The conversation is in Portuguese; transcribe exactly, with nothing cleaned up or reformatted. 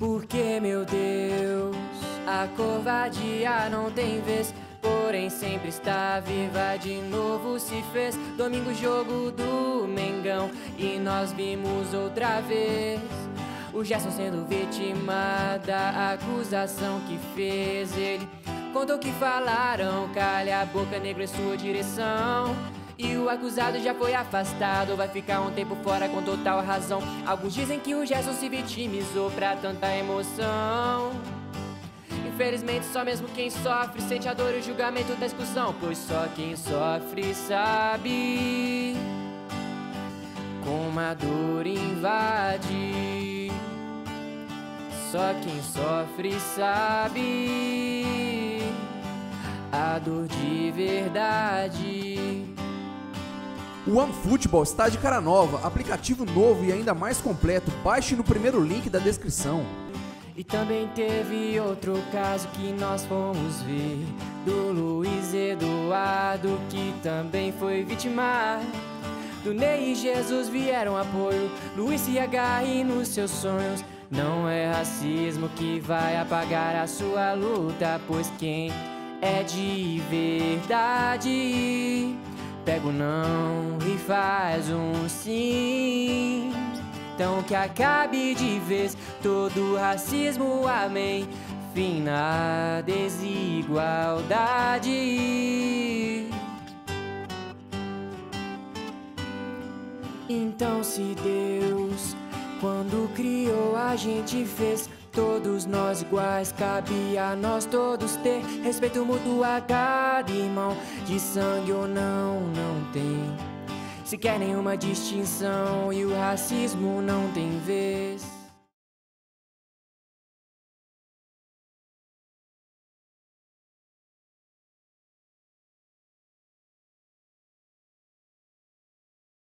Porque, meu Deus, a covardia não tem vez, porém sempre está viva, de novo se fez. Domingo, jogo do Mengão, e nós vimos outra vez o Gerson sendo vítima da acusação que fez. Ele contou que falaram, calha a boca, negro, em sua direção, e o acusado já foi afastado, vai ficar um tempo fora com total razão. Alguns dizem que o Gerson se vitimizou pra tanta emoção. Infelizmente só mesmo quem sofre sente a dor e o julgamento da discussão, pois só quem sofre sabe como a dor invade. Só quem sofre sabe a dor de verdade. O OneFootball está de cara nova, aplicativo novo e ainda mais completo. Baixe no primeiro link da descrição. E também teve outro caso que nós fomos ver, do Luiz Eduardo, que também foi vítima. Do Ney e Jesus vieram apoio, Luiz se agarre nos seus sonhos. Não é racismo que vai apagar a sua luta, pois quem é de verdade pega o não e faz um sim. Então que acabe de vez todo racismo, amém. Fim na desigualdade. Então se Deus, quando criou a gente, fez todos nós iguais, cabe a nós todos ter respeito mútuo a cada irmão, de sangue ou não, não tem sequer nenhuma distinção, e o racismo não tem vez.